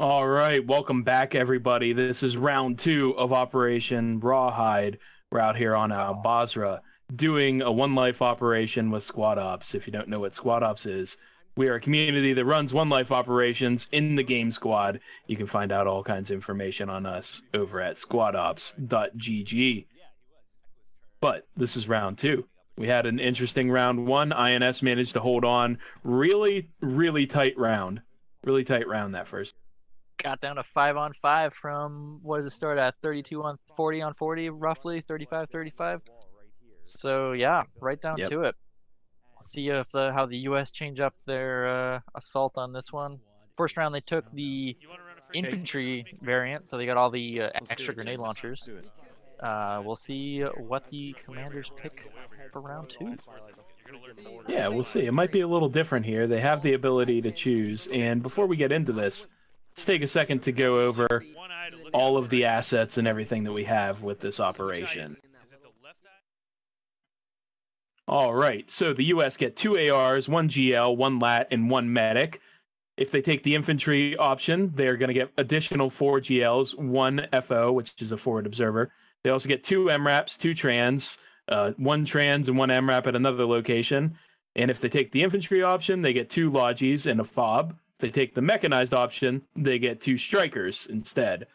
All right, welcome back, everybody. This is round two of Operation Rawhide. We're out here on Al Basra doing a one-life operation with Squad Ops. If you don't know what Squad Ops is, we are a community that runs one-life operations in the game squad. You can find out all kinds of information on us over at squadops.gg. But this is round two. We had an interesting round one. INS managed to hold on. Really tight round. Really tight round that first. Got down to 5-on-5 from, what does it start at, 32 on 40, roughly 35. So yeah, right down to it. See if how the U.S. change up their assault on this one. First round they took the infantry variant, so they got all the extra grenade launchers. We'll see what the commanders pick for round two. Yeah, we'll see. It might be a little different here. They have the ability to choose. And before we get into this, let's take a second to go over all of the assets and everything that we have with this operation. All right, so the U.S. get 2 ARs, 1 GL, 1 LAT, and 1 medic. If they take the infantry option, they're going to get additional 4 GLs, 1 FO, which is a forward observer. They also get 2 MRAPs, 2 trans, 1 trans and 1 MRAP at another location. And if they take the infantry option, they get 2 Lodgies and a FOB. If they take the mechanized option, they get 2 strikers instead.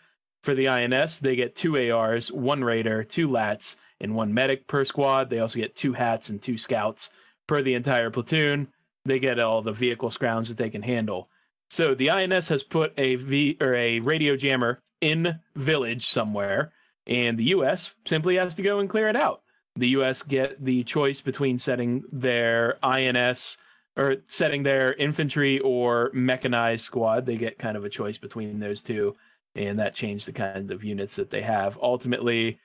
For the INS, they get 2 ARs, 1 raider, 2 lats, and 1 medic per squad. They also get 2 hats and 2 scouts per the entire platoon. They get all the vehicle scrounge that they can handle. So the INS has put a radio jammer in village somewhere, and the U.S. simply has to go and clear it out. The U.S. get the choice between setting their INS or setting their infantry or mechanized squad. They get kind of a choice between those two, and that changed the kind of units that they have. Ultimately,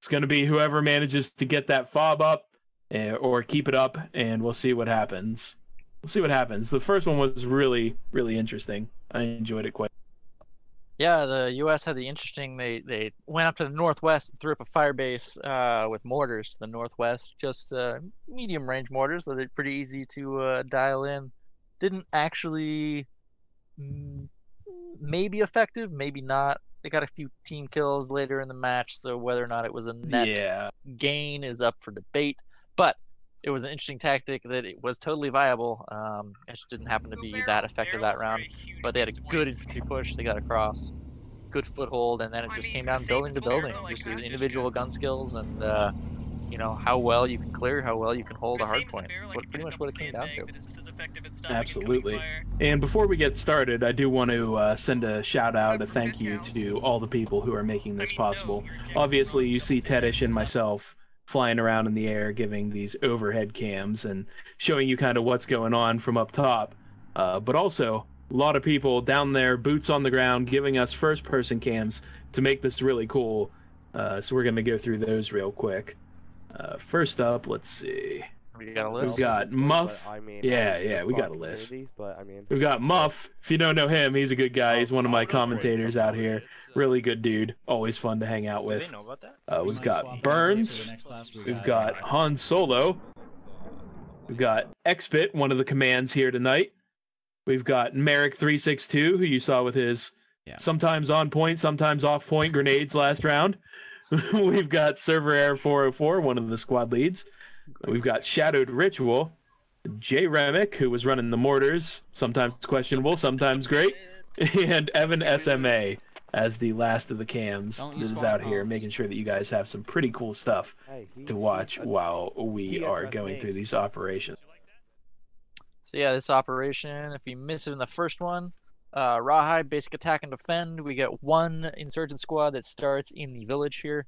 it's going to be whoever manages to get that FOB up or keep it up, and we'll see what happens. We'll see what happens. The first one was really interesting. I enjoyed it quite. Yeah, the U.S. had the interesting, they went up to the northwest and threw up a fire base with mortars to the northwest, just medium range mortars, so they're pretty easy to dial in. Didn't actually, maybe effective, maybe not. They got a few team kills later in the match, so whether or not it was a net gain is up for debate. But it was an interesting tactic that it was totally viable. It just didn't happen to be that effective that round. But they had a good infantry push. They got across, good foothold, and then it just came down building to building. Just these individual gun skills and you know, how well you can clear, how well you can hold a hardpoint. That's what pretty much what it came down to. Absolutely. And before we get started, I do want to send a shout out, a thank you to all the people who are making this possible. Obviously, you see Teddish and myself flying around in the air, giving these overhead cams and showing you kind of what's going on from up top. But also, a lot of people down there, boots on the ground, giving us first-person cams to make this really cool. So we're going to go through those real quick. First up, let's see. We got a list. We've got Muff. I mean, yeah, we got a list. But, I mean, we've got Muff. If you don't know him, he's a good guy. He's one of my commentators out here. Really good dude. Always fun to hang out with. We've got Burns. We've got Han Solo. We've got Xbit, one of the commands here tonight. We've got Merrick362, who you saw with his sometimes on point, sometimes off point grenades last round. We've got ServerAir404, one of the squad leads. We've got Shadowed Ritual, Jay Remick, who was running the mortars, sometimes questionable, sometimes great, and Evan SMA as the last of the cams that is out here, making sure that you guys have some pretty cool stuff to watch while we are going through these operations. So yeah, this operation, if you miss it in the first one, Rawhide, basic attack and defend. We get 1 insurgent squad that starts in the village here.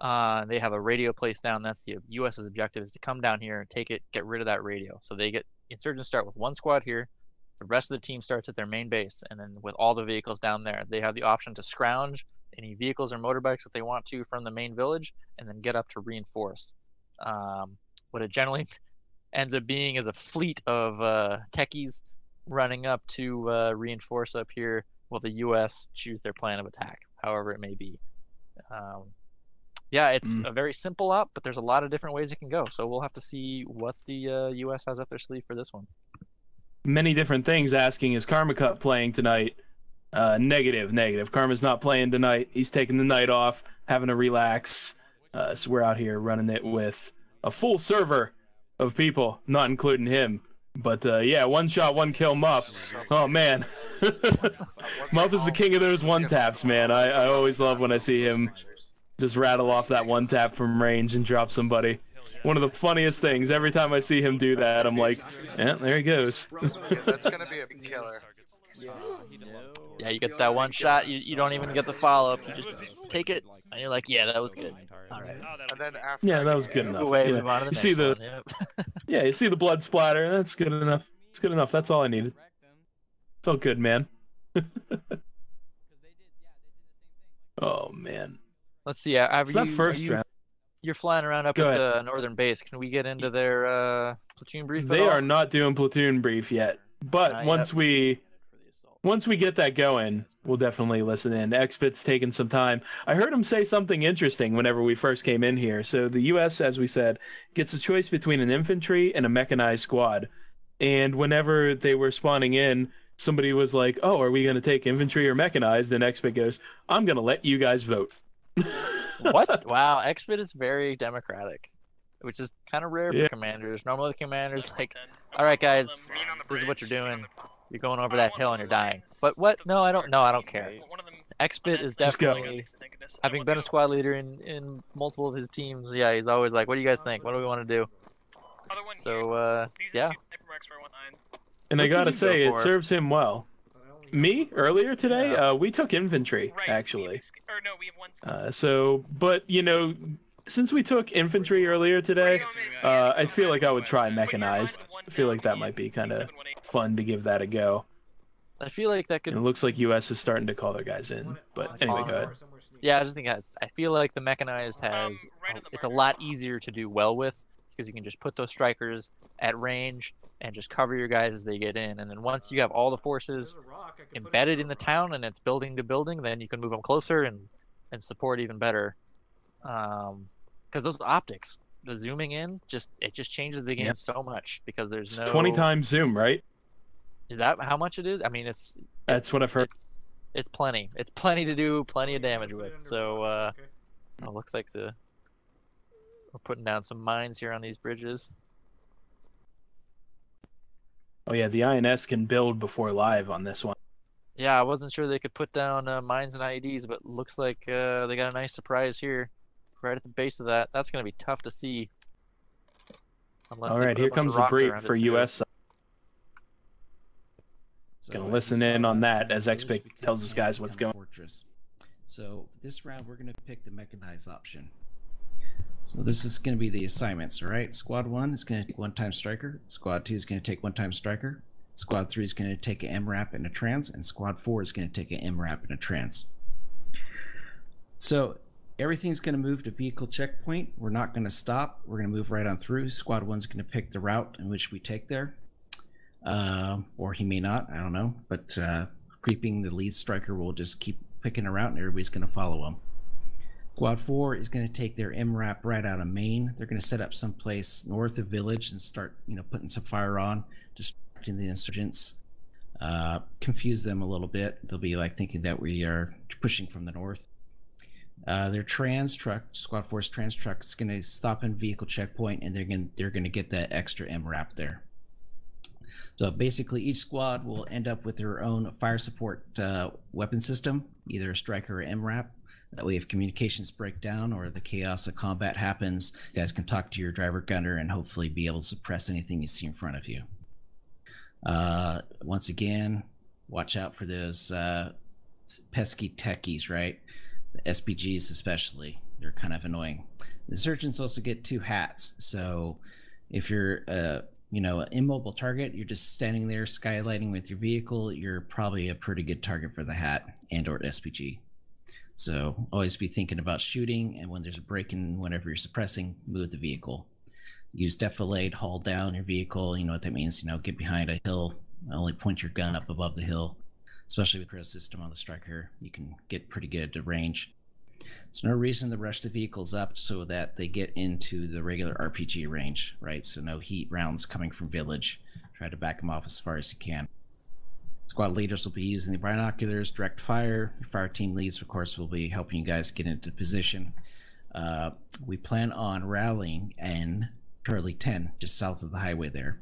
They have a radio placed down. That's the U.S.'s objective, is to come down here and take it, get rid of that radio. So they get insurgents start with 1 squad here. The rest of the team starts at their main base, and then with all the vehicles down there, they have the option to scrounge any vehicles or motorbikes that they want to from the main village, and then get up to reinforce. What it generally ends up being is a fleet of techies running up to reinforce up here while the U.S. choose their plan of attack, however it may be. Yeah, it's a very simple op, but there's a lot of different ways it can go. So we'll have to see what the U.S. has up their sleeve for this one. Many different things. Asking, is Karma Cup playing tonight? Negative. Karma's not playing tonight. He's taking the night off, having a relax. So we're out here running it with a full server of people, not including him. But yeah, one shot, one kill, Muff. Oh man, Muff is the king of those one taps, man. I always love when I see him just rattle off that one tap from range and drop somebody. One of the funniest things. Every time I see him do that, I'm like, yeah, there he goes. That's gonna be a killer. Yeah, you get that one shot, you don't even get the follow-up, you just take it, and you're like, yeah, that was good. All right. And then after that was good enough. Yeah. You see the, yeah, you see the blood splatter, that's good enough. It's good enough, that's all I needed. Felt good, man. Oh, man. Let's see, it's that first round. You're flying around up at the northern base. Can we get into their platoon brief at all? They are not doing platoon brief yet, but once we... Once we get that going, we'll definitely listen in. Xbit's taking some time. I heard him say something interesting whenever we first came in here. So the U.S., as we said, gets a choice between an infantry and a mechanized squad. And whenever they were spawning in, somebody was like, oh, are we going to take infantry or mechanized? And Xbit goes, I'm going to let you guys vote. What? Wow, Xbit is very democratic, which is kind of rare for commanders. Normally the commander's like, all right, guys, this is what you're doing. You're going over that hill and you're dying. But what? No, I don't. No, I don't care. Xbit is definitely, having been a squad leader in multiple of his teams. Yeah, he's always like, "What do you guys think? What do we want to do?" So, yeah. And I gotta say, it serves him well. Me earlier today, we took infantry actually. So, but you know, since we took infantry earlier today, I feel like I would try mechanized. I feel like that might be kind of fun to give that a go. I feel like that could... And it looks like U.S. is starting to call their guys in, but anyway, go ahead. Yeah, I just think I feel like the mechanized has... it's a lot easier to do well with, because you can just put those strikers at range and just cover your guys as they get in. And then once you have all the forces embedded in the town and it's building to building, then you can move them closer and support even better. Because those optics, the zooming in, it just changes the game so much, because there's no... It's 20 times zoom, right? Is that how much it is? I mean, it's... That's what I've heard. It's plenty. It's plenty to do, plenty of damage with. So, it looks like we're putting down some mines here on these bridges. Oh yeah, the INS can build before live on this one. Yeah, I wasn't sure they could put down mines and IEDs, but looks like they got a nice surprise here. Right at the base of that. That's going to be tough to see. All right, here comes the brief for U.S. Going to listen in on that as Xbit tells us guys what's going on. So this round we're going to pick the mechanized option. So this is going to be the assignments, all right? Squad 1 is going to take one-time striker. Squad 2 is going to take one-time striker. Squad 3 is going to take an MRAP and a trans. And Squad 4 is going to take an MRAP and a trans. So... everything's going to move to vehicle checkpoint. We're not going to stop. We're going to move right on through. Squad 1's going to pick the route in which we take there. Or he may not. I don't know. But Creeping, the lead striker, will just keep picking a route and everybody's going to follow him. Squad 4 is going to take their MRAP right out of Maine. They're going to set up someplace north of Village and start, you know, putting some fire on, distracting the insurgents, confuse them a little bit. They'll be like thinking that we are pushing from the north. Their trans truck, Squad 4's trans truck, is going to stop in vehicle checkpoint, and they're going to get that extra MRAP there. So basically, each squad will end up with their own fire support weapon system, either a striker or MRAP. That way, if communications break down or the chaos of combat happens, you guys can talk to your driver gunner and hopefully be able to suppress anything you see in front of you. Once again, watch out for those pesky techies, right? The SPGs especially, they're kind of annoying. The surgeons also get two hats, so if you're you know, an immobile target, you're just standing there skylighting with your vehicle, you're probably a pretty good target for the hat and or SPG. So always be thinking about shooting, and when there's a break in, whenever you're suppressing, move the vehicle. Use defilade, haul down your vehicle. You know what that means, you know, get behind a hill, only point your gun up above the hill. Especially with Crow system on the striker, you can get pretty good at range. There's no reason to rush the vehicles up so that they get into the regular RPG range, right? So no heat rounds coming from Village. Try to back them off as far as you can. Squad leaders will be using the binoculars, direct fire. Your fire team leads, of course, will be helping you guys get into position. We plan on rallying in Charlie 10, just south of the highway there.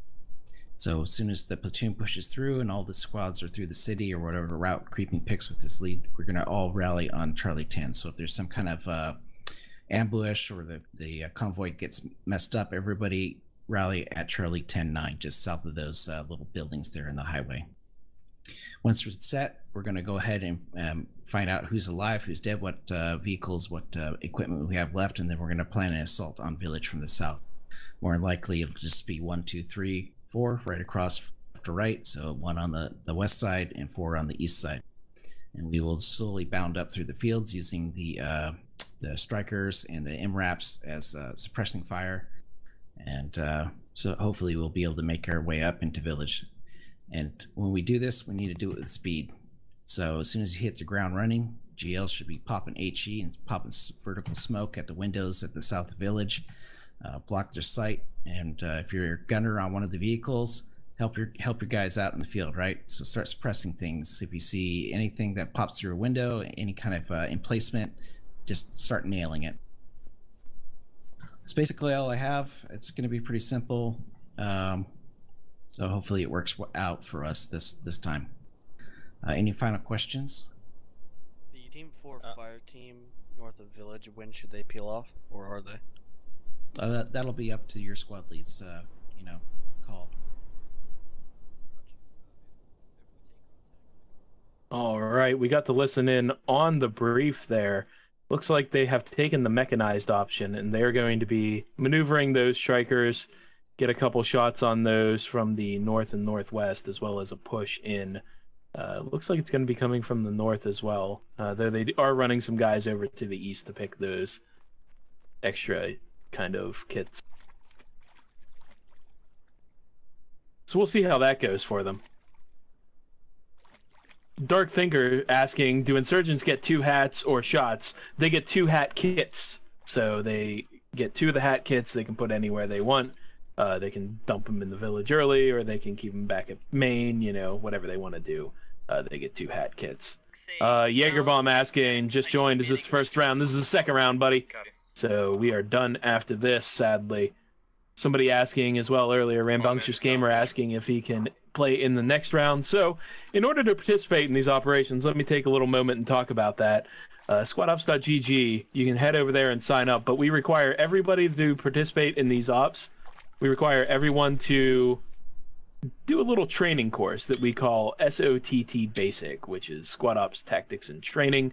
So as soon as the platoon pushes through and all the squads are through the city or whatever route Creeping picks with this lead, we're going to all rally on Charlie 10. So if there's some kind of ambush or the convoy gets messed up, everybody rally at Charlie 10-9, just south of those little buildings there in the highway. Once we're set, we're going to go ahead and find out who's alive, who's dead, what vehicles, what equipment we have left, and then we're going to plan an assault on village from the south. More likely, it'll just be 1, 2, 3, 4 right across to right, so 1 on the west side and 4 on the east side. And we will slowly bound up through the fields using the strikers and the MRAPs as suppressing fire, and so hopefully we'll be able to make our way up into village. And when we do this, we need to do it with speed. So as soon as you hit the ground running, GL should be popping HE and popping vertical smoke at the windows at the south of village, block their sight. And if you're a gunner on one of the vehicles, help your guys out in the field, right? So start suppressing things. If you see anything that pops through a window, any kind of emplacement, just start nailing it. That's basically all I have. It's going to be pretty simple. So hopefully it works out for us this time. Any final questions? The Team 4 fire team north of village, when should they peel off, or are they? That'll be up to your squad leads, you know, call. All right, we got to listen in on the brief there. Looks like they have taken the mechanized option, and they're going to be maneuvering those strikers, get a couple shots on those from the north and northwest, as well as a push in. Looks like it's going to be coming from the north as well, though they are running some guys over to the east to pick those extra kind of kits. So we'll see how that goes for them. Dark Thinker asking, do insurgents get 2 hats or shots? They get 2 hat kits. So they get 2 of the hat kits they can put anywhere they want. They can dump them in the village early, or they can keep them back at Maine, you know, whatever they want to do. They get 2 hat kits. Jaegerbomb asking, just joined, is this the first round? This is the second round, buddy. So we are done after this, sadly. Somebody asking as well earlier, Rambunctious Gamer asking if he can play in the next round. So in order to participate in these operations, let me take a little moment and talk about that. Squadops.gg, you can head over there and sign up, but we require everybody to participate in these ops. We require everyone to do a little training course that we call SOTT Basic, which is Squad Ops Tactics and Training.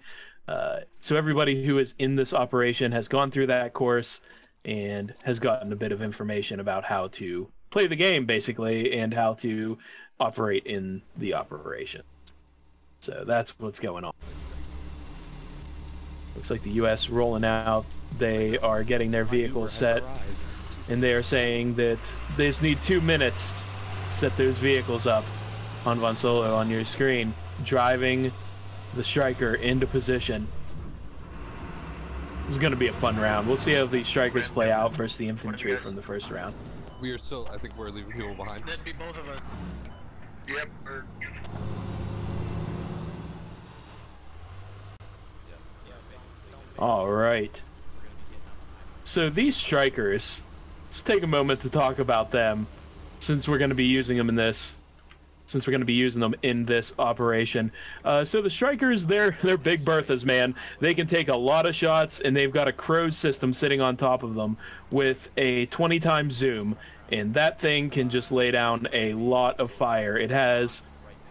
So everybody who is in this operation has gone through that course and has gotten a bit of information about how to play the game, basically, and how to operate in the operation. So that's what's going on. Looks like the U.S. rolling out. They are getting their vehicles set. And they are saying that they just need 2 minutes to set those vehicles up. Han Von Solo on your screen, driving the striker into position. This is going to be a fun round. We'll see how these strikers play out versus the infantry from the first round. We are still, I think we're leaving people behind. That'd be both of us. Yep. All right. So these strikers, let's take a moment to talk about them, since we're going to be using them in this, operation. So the strikers, they're big Berthas, man. They can take a lot of shots, and they've got a Crow system sitting on top of them with a 20-time zoom, and that thing can just lay down a lot of fire. It has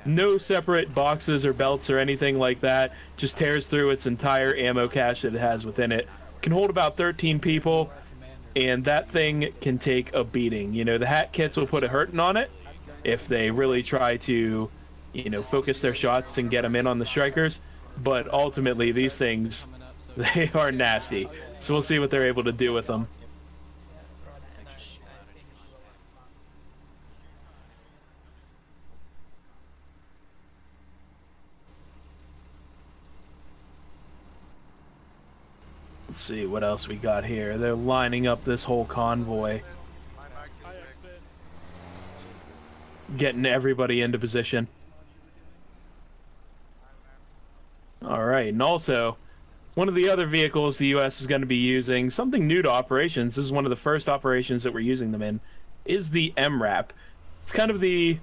no separate boxes or belts or anything like that. Just tears through its entire ammo cache that it has within it. Can hold about 13 people, and that thing can take a beating. You know, the hat kits will put a hurting on it if they really try to, you know, focus their shots and get them in on the strikers. But ultimately, these things, they are nasty. So we'll see what they're able to do with them. Let's see what else we got here. They're lining up this whole convoy. Getting everybody into position. All right, and also, one of the other vehicles the U.S. is going to be using, something new to operations, this is one of the first operations that we're using them in, is the MRAP. It's kind of the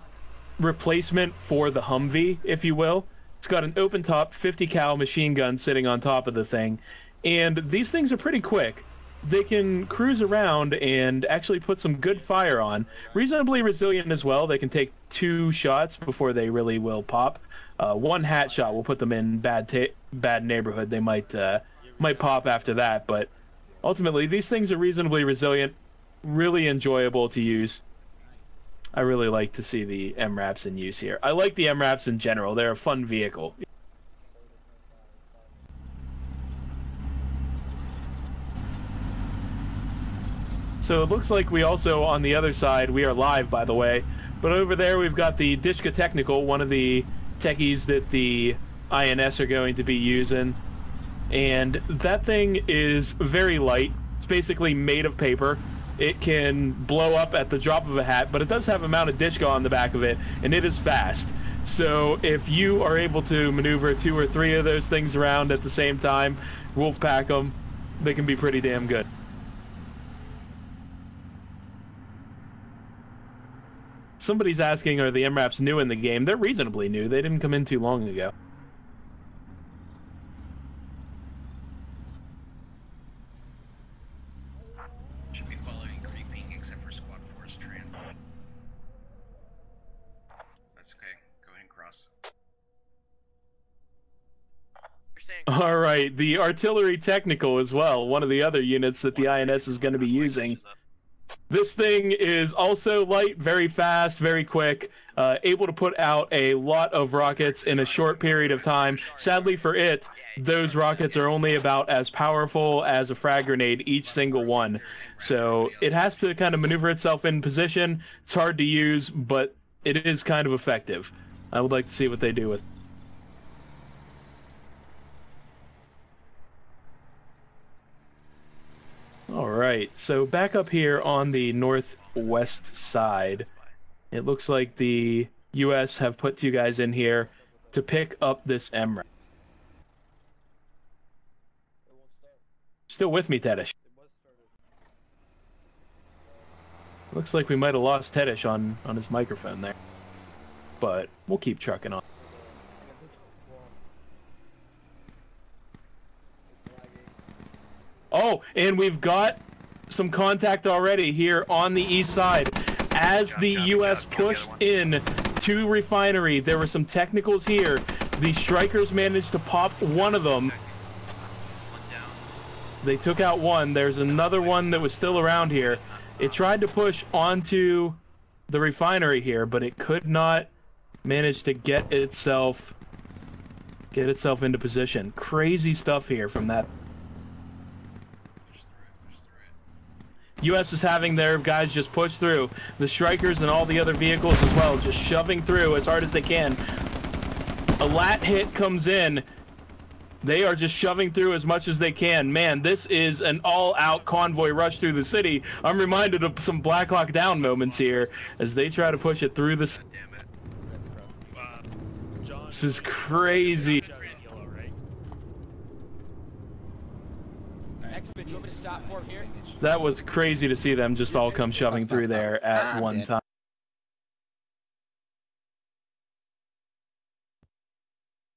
replacement for the Humvee, if you will. It's got an open-top 50 cal machine gun sitting on top of the thing, and these things are pretty quick. They can cruise around and actually put some good fire on. Reasonably resilient as well. They can take 2 shots before they really will pop. One hat shot will put them in bad neighborhood. They might pop after that, but ultimately these things are reasonably resilient, really enjoyable to use. I really like to see the MRAPs in use here. I like the MRAPs in general. They're a fun vehicle. So it looks like we also, on the other side, we are live, by the way, but over there we've got the Dishka Technical, one of the techies that the INS are going to be using, and that thing is very light. It's basically made of paper. It can blow up at the drop of a hat, but it does have a mounted Dishka on the back of it, and it is fast. So if you are able to maneuver 2 or 3 of those things around at the same time, wolfpack them, they can be pretty damn good. Somebody's asking, are the MRAPs new in the game? They're reasonably new. They didn't come in too long ago. Should be following Creeping except for Squad 4's transport. That's okay. Go ahead and cross. All right, the Artillery Technical as well, one of the other units that the INS is going to be using. This thing is also light, very fast, very quick, able to put out a lot of rockets in a short period of time. Sadly for it, those rockets are only about as powerful as a frag grenade, each single one. So it has to kind of maneuver itself in position. It's hard to use, but it is kind of effective. I would like to see what they do with it. All right, so back up here on the northwest side, it looks like the U.S. have put 2 guys in here to pick up this MRAP. Still with me, Teddish? Looks like we might have lost Teddish on his microphone there, but we'll keep trucking on. Oh, and we've got some contact already here on the east side. As the U.S. pushed in to refinery, there were some technicals here. The strikers managed to pop one of them. They took out one. There's another one that was still around here. It tried to push onto the refinery here, but it could not manage to get itself into position. Crazy stuff here from that. U.S. is having their guys just push through. The strikers and all the other vehicles as well, just shoving through as hard as they can. A lat hit comes in. They are just shoving through as much as they can. Man, this is an all-out convoy rush through the city. I'm reminded of some Black Hawk Down moments here as they try to push it through the... This is crazy. Xbit, you want me to stop for him here? That was crazy to see them just all come shoving through there at one time.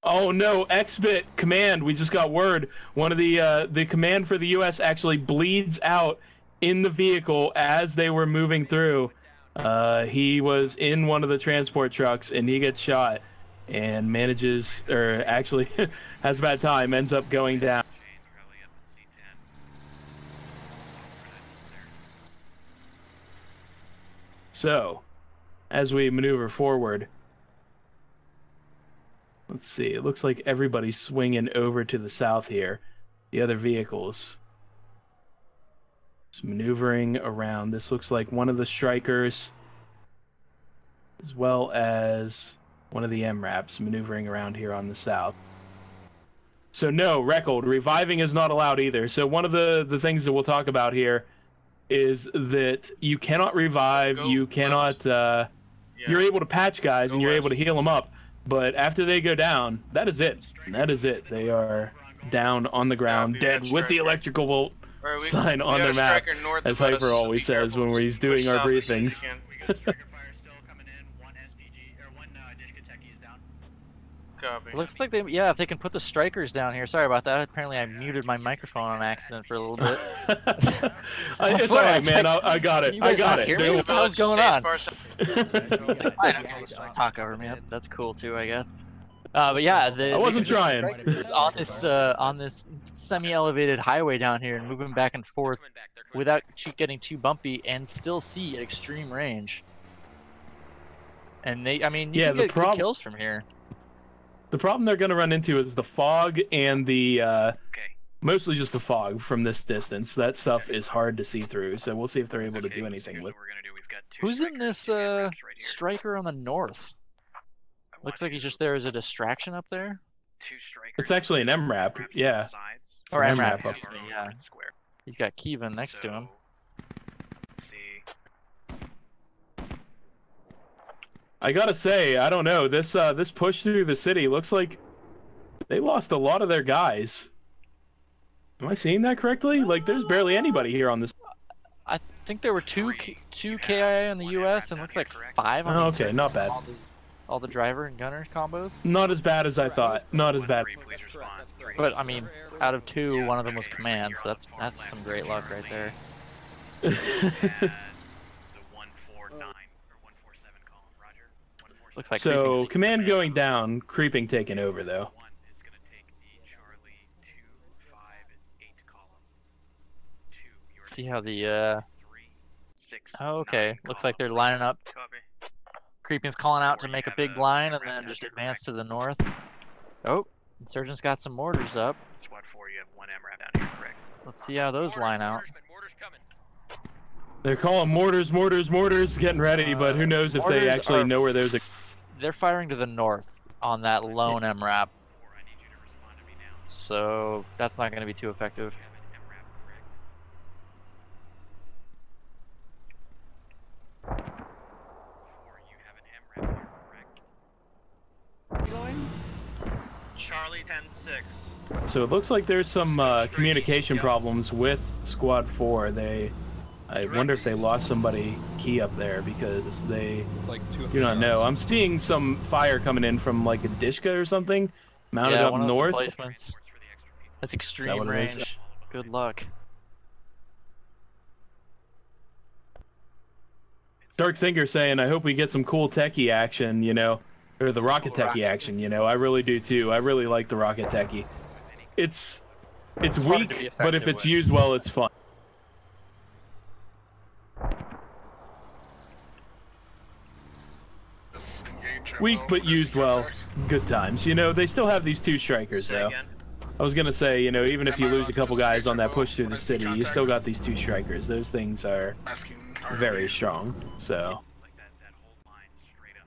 Oh no, Xbit command, we just got word. One of the command for the U.S. actually bleeds out in the vehicle as they were moving through. He was in one of the transport trucks and he gets shot and manages, or actually has a bad time, ends up going down. So, as we maneuver forward, let's see, it looks like everybody's swinging over to the south here. The other vehicles. Just maneuvering around. This looks like one of the strikers, as well as one of the MRAPs maneuvering around here on the south. So no, Record, reviving is not allowed either. So one of the things that we'll talk about here is that you cannot revive, you cannot, you're able to patch guys and you're able to heal them up, But after they go down, that is it. That is it. They are down on the ground, dead with the electrical bolt sign on their map, as Hyper always says when he's doing our briefings. Looks like they, yeah, if they can put the strikers down here. Sorry about that. Apparently, I muted my microphone on accident for a little bit. It's all right, man. I got it. I got it. What's going on? Talk over me. That's cool too, I guess. But yeah, I wasn't trying. On this semi-elevated highway down here and moving back and forth without getting too bumpy and still see extreme range. And they, I mean, you can get good kills from here. The problem they're going to run into is the fog and the, mostly just the fog from this distance. That stuff is hard to see through, so we'll see if they're able to do anything with it. Who's in this striker on the north? Looks like he's just there as a distraction up there. It's actually an MRAP, yeah. Or MRAP up there, yeah. He's got Keevan next to him. I gotta say, I don't know, this this push through the city looks like they lost a lot of their guys. Am I seeing that correctly? Like, there's barely anybody here on this. I think there were two KIA in the US and looks like 5 on the okay, not bad. All the driver and gunner combos? Not as bad as I thought. Not as bad. But, I mean, out of 2, one of them was command, so that's some great luck right there. Looks like so command going down, Creeping taking over though. See how the oh, okay, looks like they're lining up. Creeping's calling out to make a big line and then just advance to the north. Oh, insurgents got some mortars up. Squad 4, you have one MRAP down here, correct? Let's see how those line out. They're calling mortars, getting ready, but who knows if they actually know where there's a. They're firing to the north on that lone MRAP. So that's not going to be too effective. Charlie 10-6. So it looks like there's some communication problems with Squad 4. I wonder if they lost somebody key up there because they do not know. I'm seeing some fire coming in from like a Dishka or something mounted up north. That's extreme range. Good luck. Dark Thinker saying, I hope we get some cool techie action, you know, or the rocket techie action, you know. I really do too. I really like the rocket techie. It's weak, but if it's used well, it's fun. Weak but used well, good times. You know, they still have these two strikers though. I was gonna say, you know, even if you lose a couple guys on that push through the city, you still got these two strikers. Those things are very strong. So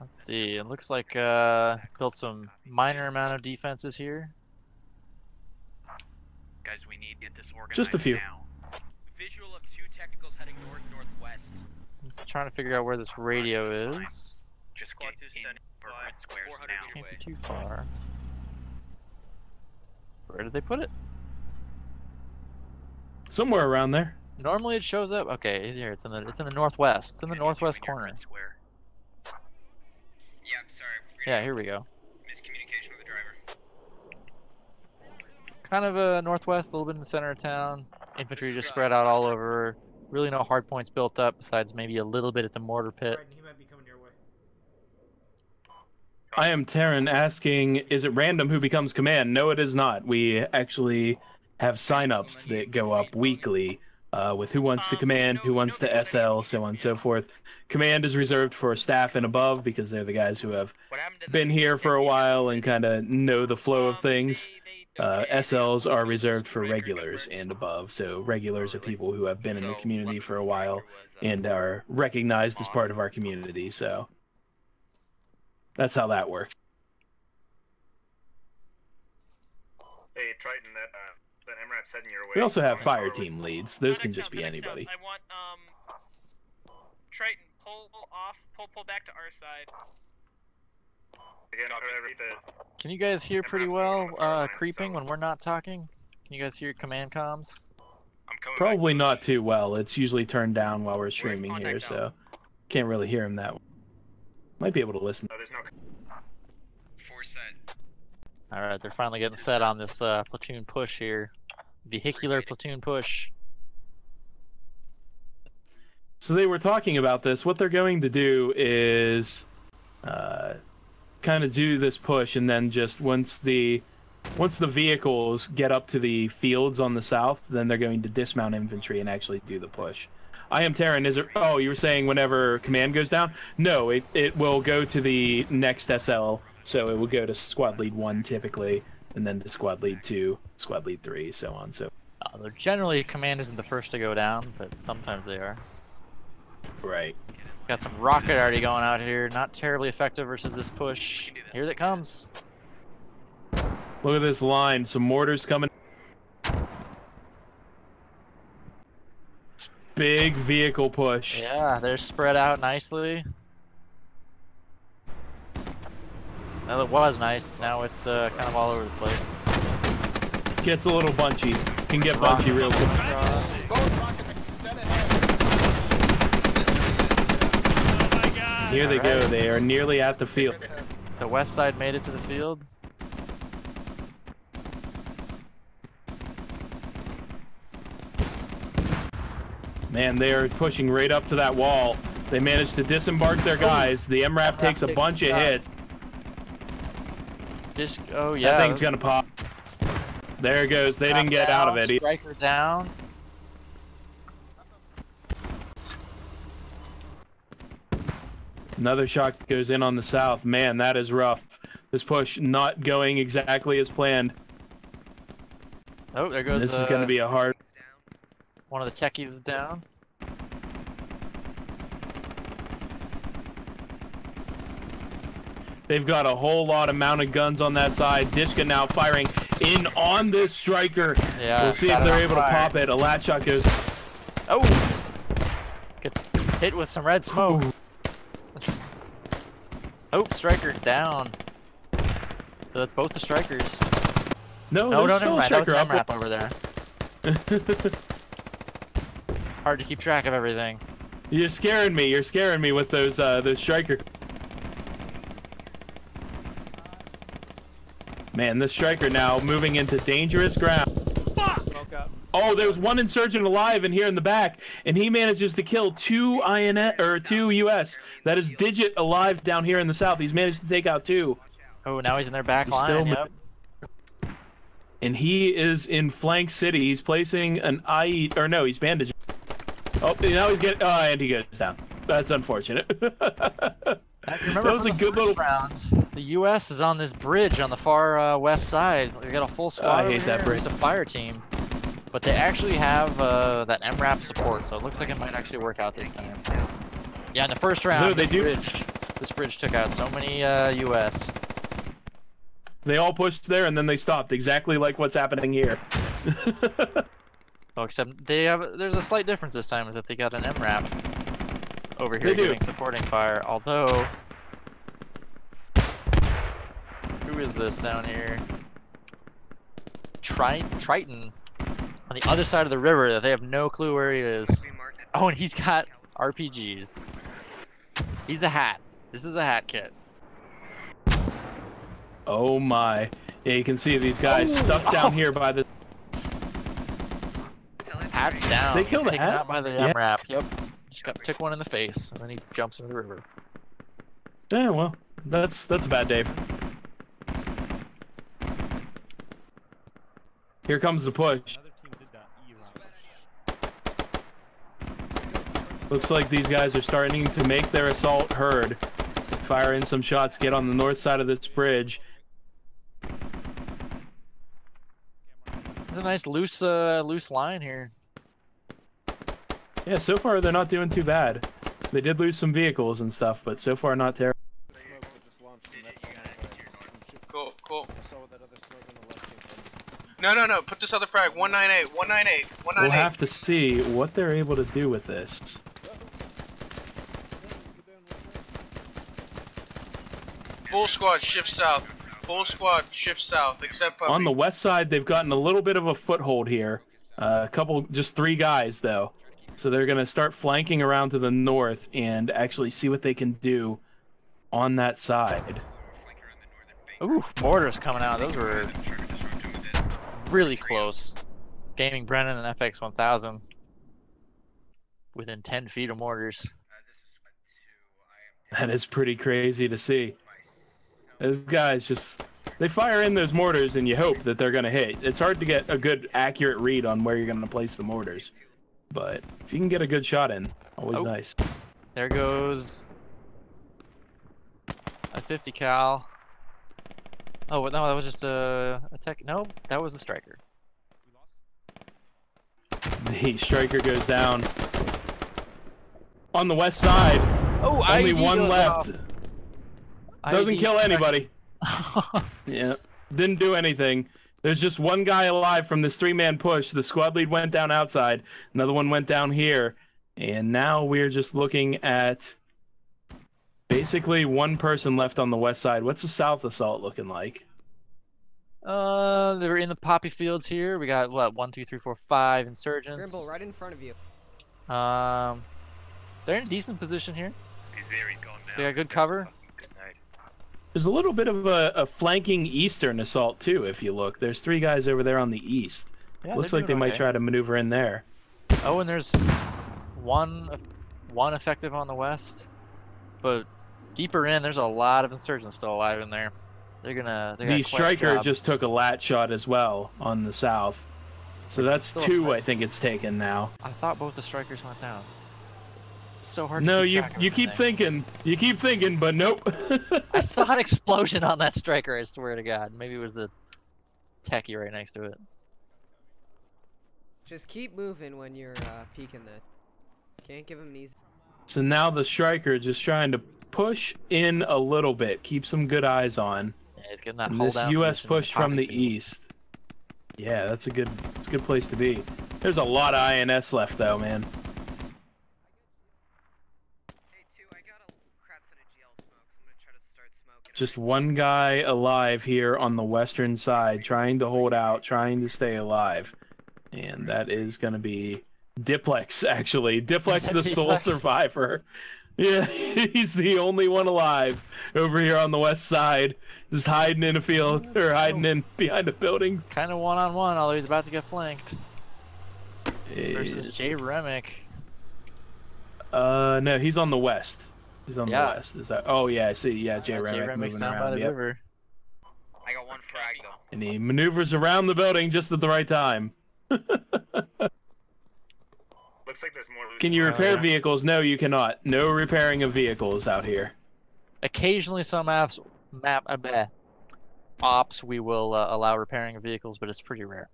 let's see, it looks like built some minor amount of defenses here. Guys, we need to get this organized. Just a few. Visual of 2 technicals heading north northwest. Trying to figure out where this radio is. Just squad 2 sending squares now. Can't be too far. Where did they put it? Somewhere around there. Normally it shows up. Okay, here it's in the northwest. It's in the northwest corner. Yeah, I'm sorry. Yeah, here we go. Miscommunication with the driver. Kind of a northwest, a little bit in the center of town. Infantry just spread out all over. Really no hard points built up besides maybe a little bit at the mortar pit. I am Terran asking, is it random who becomes command? No, it is not. We actually have sign-ups that go up weekly with who wants to command, who wants to SL, so on and so forth. Command is reserved for staff and above because they're the guys who have been here for a while and kind of know the flow of things. SLs are reserved for regulars and above, so regulars are people who have been in the community for a while and are recognized as part of our community, so... That's how that works. Hey, Triton, that MRAP's heading your way. We also have fire team leads. Those can just be anybody. I want, Triton, pull back to our side. Can you guys hear pretty well, Creeping, when we're not talking? Can you guys hear command comms? Probably not too well. It's usually turned down while we're streaming here, so can't really hear him that well. Might be able to listen. Oh, there's no... Four set. Alright, they're finally getting set on this platoon push here. Vehicular platoon push. So they were talking about this. What they're going to do is kind of do this push, and then just once the vehicles get up to the fields on the south, then they're going to dismount infantry and actually do the push. I am Terran. Is there... Oh, you were saying whenever command goes down? No, it will go to the next SL, so it will go to squad lead 1 typically, and then to squad lead 2, squad lead 3, so on. So generally command isn't the first to go down, but sometimes they are. Right. Got some rocket already going out here. Not terribly effective versus this push. Here it comes. Look at this line. Some mortars coming. Big vehicle push. Yeah, they're spread out nicely. Well, it was nice. Now it's kind of all over the place. Gets a little bunchy. Can get bunchy real quick. Here they go. They are nearly at the field. The west side made it to the field. Man, they are pushing right up to that wall. They managed to disembark their guys. The MRAP takes a bunch of hits. Oh yeah. That thing's gonna pop. There it goes. They didn't get out of it either. Striker down. Another shot goes in on the south. Man, that is rough. This push not going exactly as planned. Oh, there goes. This is going to be a hard. One of the techies is down. They've got a whole lot of mounted guns on that side. Dishka now firing in on this striker. Yeah, we'll see if they're able to pop it. A lat shot goes. Oh! Gets hit with some red smoke. Ooh. Oh, striker down. So that's both the strikers. No, there's still a striker up. That was MRAP over there. Hard to keep track of everything. You're scaring me. You're scaring me with those striker. Man, this striker now moving into dangerous ground. Fuck! Oh, there's one insurgent alive in here in the back, and he manages to kill two INS or two US. That is Digit alive down here in the south. He's managed to take out two. Oh, now he's in their back line. Yep. And he is in flank city. He's placing an IE, or no, he's bandaging. Oh, now he's getting. Oh, and he goes down. That's unfortunate. That was a good little round. The US is on this bridge on the far west side. We got a full squad. I hate that bridge. It's a fire team. But they actually have that MRAP support, so it looks like it might actually work out this time. Yeah, in the first round, so this bridge took out so many US. They all pushed there and then they stopped, exactly like what's happening here. Oh, except there's a slight difference this time, is that they got an MRAP over here doing supporting fire, although... Who is this down here? Triton. On the other side of the river that they have no clue where he is. Oh, and he's got RPGs. He's a hat. This is a hat kit. Oh my. Yeah, you can see these guys stuck down here by the... Hat's down. They killed the hat? Out by the MRAP. Yep. Just took one in the face, and then he jumps into the river. Yeah, well, that's a bad day. Here comes the push. Looks like these guys are starting to make their assault heard. Fire in some shots, get on the north side of this bridge. There's a nice loose line here. Yeah, so far they're not doing too bad. They did lose some vehicles and stuff, but so far not terrible. Cool. No, put this other frag, 198. We'll have to see what they're able to do with this. Full squad shift south. Full squad shift south, except Puppy. On the west side, they've gotten a little bit of a foothold here. A couple, just 3 guys, though. So they're going to start flanking around to the north and actually see what they can do on that side. Ooh, mortars coming out. Those were really close. Gaming Brennan and FX1000 within 10 feet of mortars. That is pretty crazy to see. Those guys just, they fire in those mortars and you hope that they're going to hit. It's hard to get a good, accurate read on where you're going to place the mortars. But if you can get a good shot in, always nice. There goes a 50 cal. Oh, no, that was just a tech. No, that was a striker. The striker goes down. On the west side, oh, only one left. Doesn't kill anybody. Yeah, didn't do anything. There's just one guy alive from this 3-man push. The squad lead went down outside. Another one went down here. And now we're just looking at basically one person left on the west side. What's the south assault looking like? They're in the poppy fields here. We got, what, 1, 2, 3, 4, 5 insurgents. Grimble, right in front of you. They're in a decent position here. They got good cover. There's a little bit of a flanking eastern assault too, if you look. There's 3 guys over there on the east. Yeah, looks like they might try to maneuver in there. Oh, and there's one effective on the west, but deeper in, there's a lot of insurgents still alive in there. They're gonna. They got the striker just took a lat shot as well on the south, so that's 2. I think it's taken now. I thought both the strikers went down. So hard to keep track of you keep thinking, but nope. I saw an explosion on that striker, I swear to God. Maybe it was the techie right next to it. Just keep moving when you're peeking the... Can't give him an easy... So now the striker just trying to push in a little bit. Keep some good eyes on. Yeah, he's getting that hold out. This U.S. push from the east. Yeah, that's a good place to be. There's a lot of INS left though, man. Just one guy alive here on the western side, trying to hold out, trying to stay alive. And that is going to be Diplex, actually. Diplex, the sole survivor. Yeah, he's the only one alive over here on the west side. Just hiding in a field, or hiding in behind a building. Kind of one-on-one, although he's about to get flanked. Versus Jay Remick. No, he's on the west. He's on the west. Is that? Oh yeah, I see. Yeah, Jay Remick moving around. Yep. I got one frag though. And he maneuvers around the building just at the right time. Looks like there's more. Can you repair vehicles? No, you cannot. No repairing of vehicles out here. Occasionally, some ops we will allow repairing of vehicles, but it's pretty rare.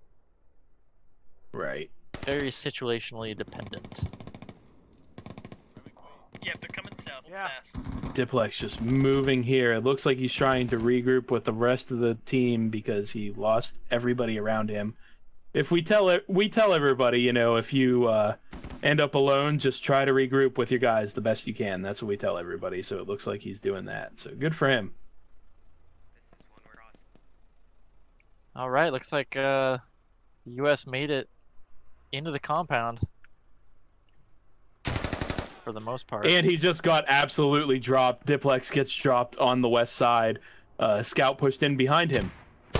Right. Very situationally dependent. Yeah, they're coming south. Yeah. Diplex just moving here. It looks like he's trying to regroup with the rest of the team because he lost everybody around him. If we tell everybody, you know, if you end up alone, just try to regroup with your guys the best you can. That's what we tell everybody. So it looks like he's doing that. So good for him. All right, looks like the U.S. made it into the compound. For the most part. And he just got absolutely dropped. Diplex gets dropped on the west side. Scout pushed in behind him.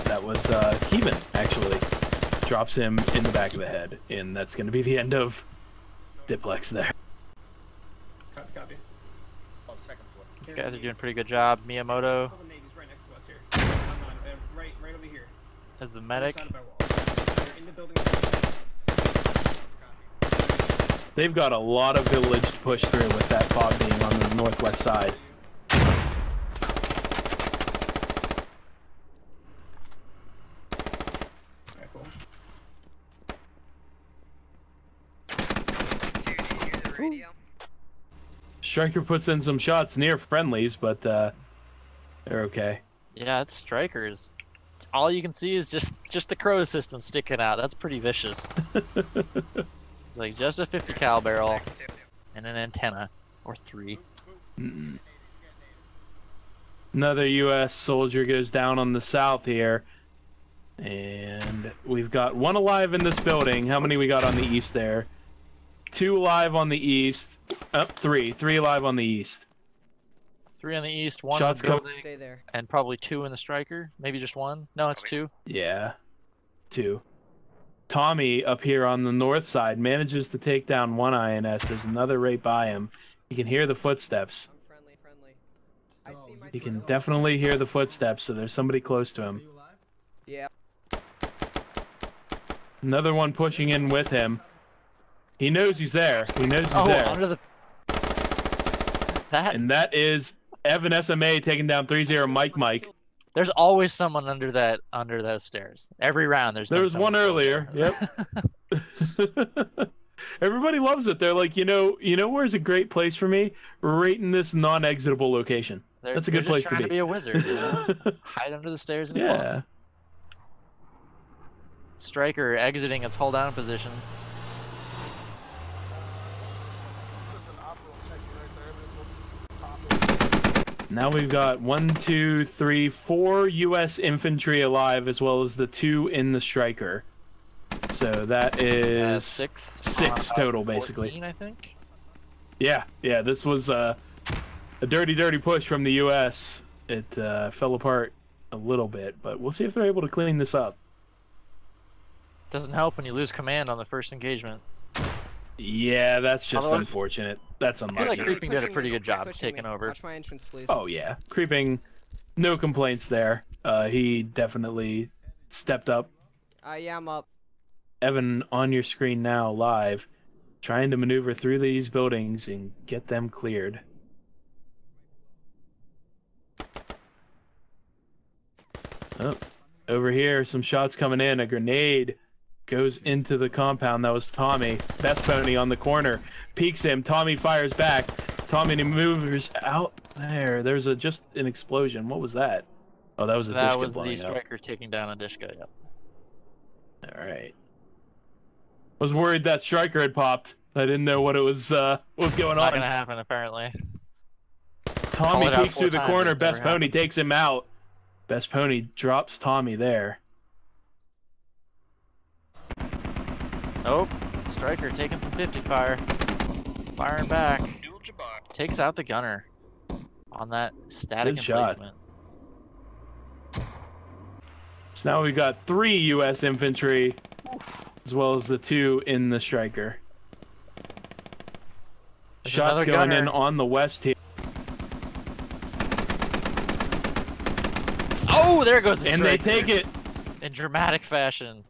That was Keeman, actually. Drops him in the back of the head. And that's going to be the end of Diplex there. Copy. Oh, second floor. These guys are doing a pretty good job. Miyamoto. Right next to us here. Right over here. As the medic. In the building. They've got a lot of village to push through with that fog being on the northwest side. Alright, cool. Striker puts in some shots near friendlies, but they're okay. Yeah, it's strikers. All you can see is just the Crow system sticking out. That's pretty vicious. Like just a 50 cal barrel and an antenna or 3. Mm-mm. Another U.S. soldier goes down on the south here. And we've got one alive in this building. How many we got on the east there? Two alive on the east. Up three. Three alive on the east. Three on the east, one in the building, stay there. And probably two in the striker. Maybe just one. No, it's two. Yeah, two. Tommy up here on the north side manages to take down one INS. There's another right by him. You can hear the footsteps. I'm friendly. I see my definitely hear the footsteps, so there's somebody close to him. Yeah. Another one pushing in with him. He knows he's there. He knows he's there. Under the... And that is Evan SMA taking down 3-0 Mike. There's always someone under that those stairs. Every round there's there was one earlier. Yep. Everybody loves it. They're like, you know where's a great place for me? Right in this non-exitable location. That's a good place to be. Just trying to be a wizard. You know? Hide under the stairs and walk. Striker exiting its hold down position. Now we've got 4 U.S. infantry alive, as well as the 2 in the striker. So that is six total, basically. 14, I think. Yeah, yeah. This was a dirty, dirty push from the U.S. It fell apart a little bit, but we'll see if they're able to clean this up. Doesn't help when you lose command on the first engagement. Yeah, that's just unfortunate. That's unfortunate. I feel like Creeping did a pretty good job taking over. Watch my entrance, please. Oh yeah, Creeping, no complaints there. He definitely stepped up. Yeah, I'm up. Evan, on your screen now, live, trying to maneuver through these buildings and get them cleared. Oh, over here, some shots coming in. A grenade goes into the compound. That was Tommy. Best Pony on the corner. Peeks him. Tommy fires back. Tommy moves out there. There's just an explosion. What was that? Oh, that was a Dishka. That was the striker taking down a Dishka, yeah. Alright. I was worried that striker had popped. I didn't know what was going on. It's not gonna happen, apparently. Tommy peeks through the corner. Best Pony takes him out. Best Pony drops Tommy there. Oh, striker taking some 50 fire. Firing back. Takes out the gunner on that static engagement. So now we've got 3 U.S. infantry, as well as the 2 in the striker. Shots going in on the west here. Oh, there goes the striker. And they take it in dramatic fashion.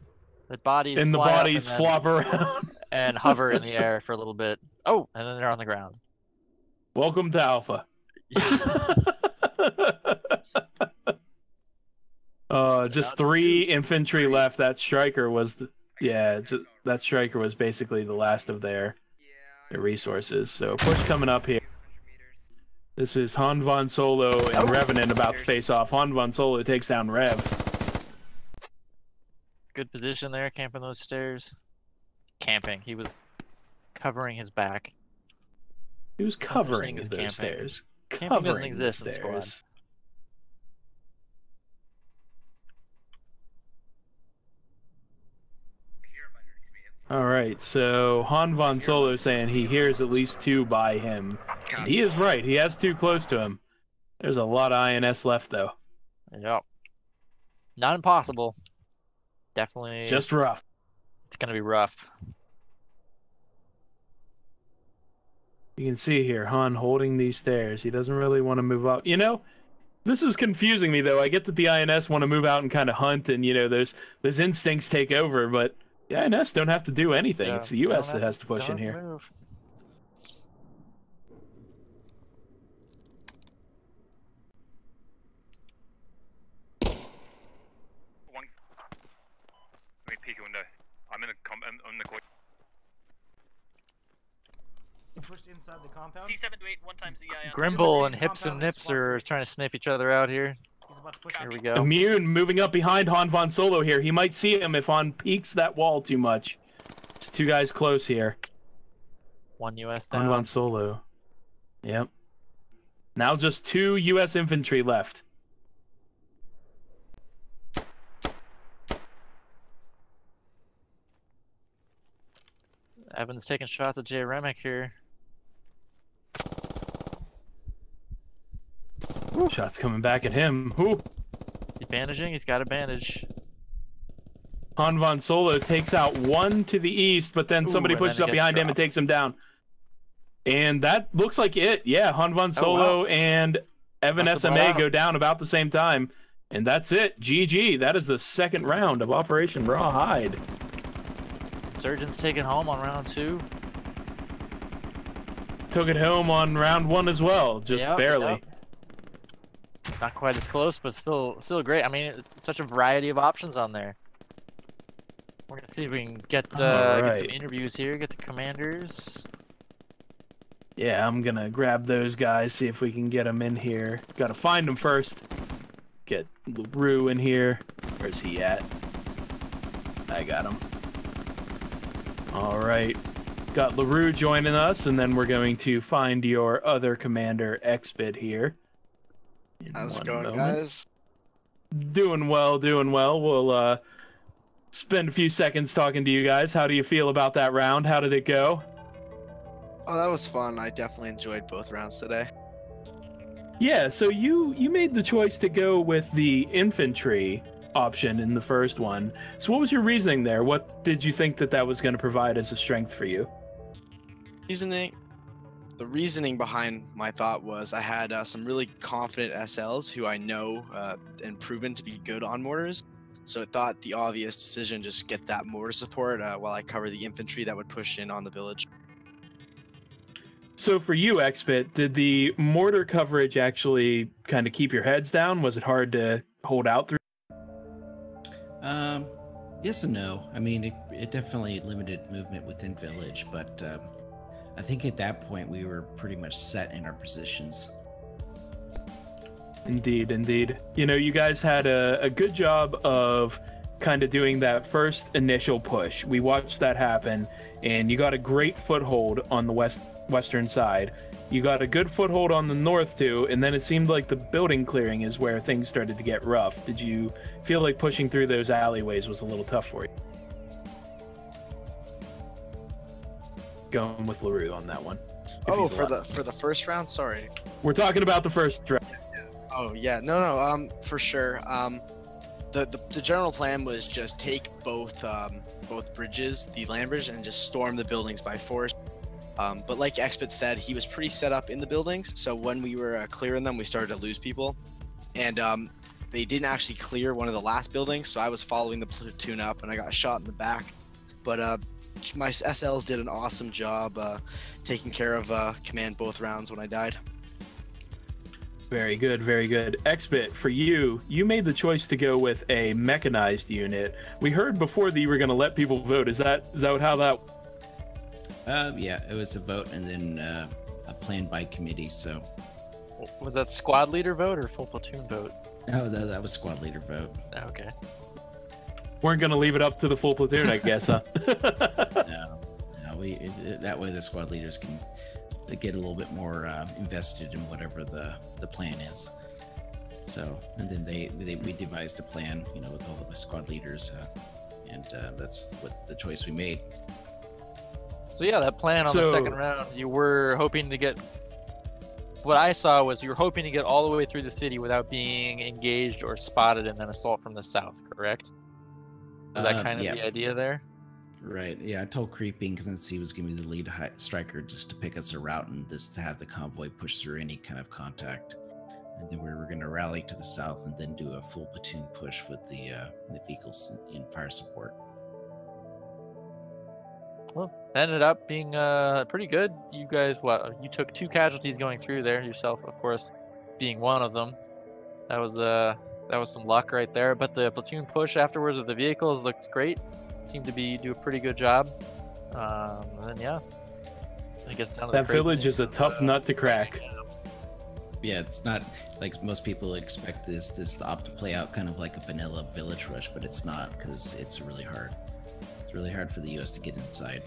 The bodies and the bodies flop around and hover in the air for a little bit. Oh, and then they're on the ground. Welcome to Alpha. Just 3 infantry left. That striker was that striker was basically the last of their resources. So push coming up here. This is Han Von Solo and Revenant about to face off. Han Von Solo takes down Rev. Good position there, camping those stairs. Camping. He was covering his back. He was covering those stairs. Camping doesn't exist in Squad. Alright, so Han Von Solo saying he hears at least 2 by him. And he is right. He has 2 close to him. There's a lot of INS left, though. Yep. Not impossible. Definitely just rough. It's gonna be rough. You can see here Han holding these stairs. He doesn't really want to move up. You know, this is confusing me though. I get that the INS want to move out and kind of hunt, and you know those instincts take over, but the INS don't have to do anything. Yeah, it's the US that has to push in here. Move. Pushed inside the compound. C7 to 8, 1 times the EI. Grimble and Hips and Nips are trying to sniff each other out here. Here we go. Immune moving up behind Han Von Solo here. He might see him if Han peeks that wall too much. There's 2 guys close here. 1 US down. Han Von Solo. Yep. Now just 2 U.S. infantry left. Evan's taking shots at Jay Remick here. Ooh. Shots coming back at him. Ooh. He's bandaging. He's got a bandage. Han Von Solo takes out 1 to the east, but then somebody pushes up behind him and takes him down. And that looks like it. Yeah, Han Von Solo and Evan SMA go down about the same time. And that's it. GG. That is the second round of Operation Rawhide. Surgeon's taken home on round 2. Took it home on round 1 as well, just barely. Yep. Not quite as close, but still great. I mean, it's such a variety of options on there. We're gonna see if we can get some interviews here, get the commanders. Yeah, I'm gonna grab those guys, see if we can get them in here. Gotta find them first. Get LaRue in here. Where's he at? I got him. Alright. Got LaRue joining us, and then we're going to find your other commander, Xbit, here. How's it going, guys? Doing well, doing well. We'll spend a few seconds talking to you guys. How do you feel about that round? How did it go? Oh, that was fun. I definitely enjoyed both rounds today. Yeah, so you made the choice to go with the infantry option in the first one. So what was your reasoning there? What did you think that was going to provide as a strength for you? The reasoning behind my thought was I had some really confident SLs who I know and proven to be good on mortars. So I thought the obvious decision, just get that mortar support while I cover the infantry that would push in on the village. So for you, Xbit, did the mortar coverage actually kind of keep your heads down? Was it hard to hold out through? Yes and no. I mean, it definitely limited movement within village, but I think at that point we were pretty much set in our positions. Indeed, indeed. You know, you guys had a good job of kind of doing that first initial push. We watched that happen, and you got a great foothold on the western side. You got a good foothold on the north too, and then it seemed like the building clearing is where things started to get rough. Did you feel like pushing through those alleyways was a little tough for you? Going with LaRue on that one. Oh, for the first round? Sorry. We're talking about the first round. Oh yeah, no, for sure. The general plan was just take both bridges, the land bridge, and just storm the buildings by force. But like Xbit said, he was pretty set up in the buildings, so when we were clearing them, we started to lose people. And they didn't actually clear one of the last buildings, so I was following the platoon up, and I got shot in the back. But my SLs did an awesome job taking care of command both rounds when I died. Very good, very good. Xbit, for you, you made the choice to go with a mechanized unit. We heard before that you were going to let people vote. Is that how that... yeah, it was a vote and then a plan by committee, so... Was that squad leader vote or full platoon vote? No, that was squad leader vote. Okay. Weren't going to leave it up to the full platoon, I guess, huh? No, that way the squad leaders can get a little bit more invested in whatever the plan is. So, and then we devised a plan, you know, with all of the squad leaders, and that's what the choice we made. So yeah, that plan on the second round, you were hoping to get, what I saw was you were hoping to get all the way through the city without being engaged or spotted and then assault from the south, correct? Was that kind of the idea there? Right, yeah, I told Creeping, because since he was giving me the lead striker, just to pick us a route and just to have the convoy push through any kind of contact. And then we were going to rally to the south and then do a full platoon push with the vehicles in fire support. Well, ended up being pretty good. You guys, you took 2 casualties going through there, yourself, of course, being one of them. That was some luck right there. But the platoon push afterwards with the vehicles looked great. Seemed to do a pretty good job. And then yeah, I guess down to that village is a tough nut to crack. Yeah, it's not like most people expect this op to play out kind of like a vanilla village rush, but it's not, because it's really hard. Really hard for the U.S. to get inside.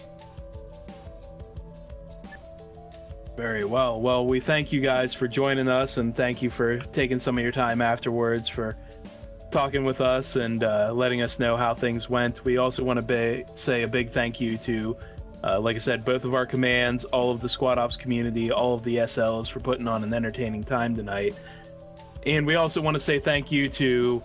Very well. Well, we thank you guys for joining us, and thank you for taking some of your time afterwards for talking with us and letting us know how things went. We also want to say a big thank you to, like I said, both of our commands, all of the Squad Ops community, all of the SLs for putting on an entertaining time tonight. And we also want to say thank you to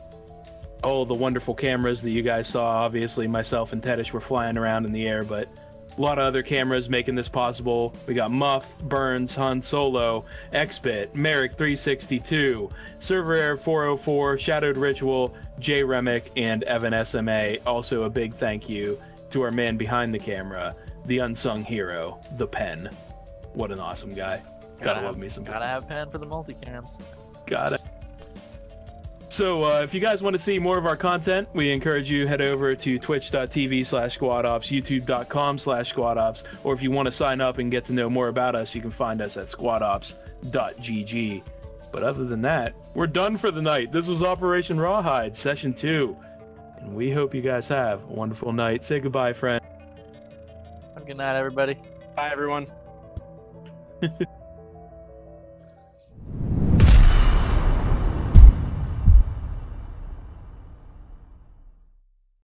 all the wonderful cameras that you guys saw. Obviously, myself and Teddish were flying around in the air, but a lot of other cameras making this possible. We got Muff, Burns, Han Solo, Xbit, Merrick362, ServerAir404, Shadowed Ritual, Jay Remick, and Evan SMA. Also a big thank you to our man behind the camera, the unsung hero, The Pen. What an awesome guy. Gotta love me some Pen. Gotta have Pen for the multicams. Got it. So if you guys want to see more of our content, we encourage you head over to twitch.tv/squadops, youtube.com/squadops, or if you want to sign up and get to know more about us, you can find us at squadops.gg. But other than that, we're done for the night. This was Operation Rawhide, Session 2, and we hope you guys have a wonderful night. Say goodbye, friend. Have a good night, everybody. Bye, everyone.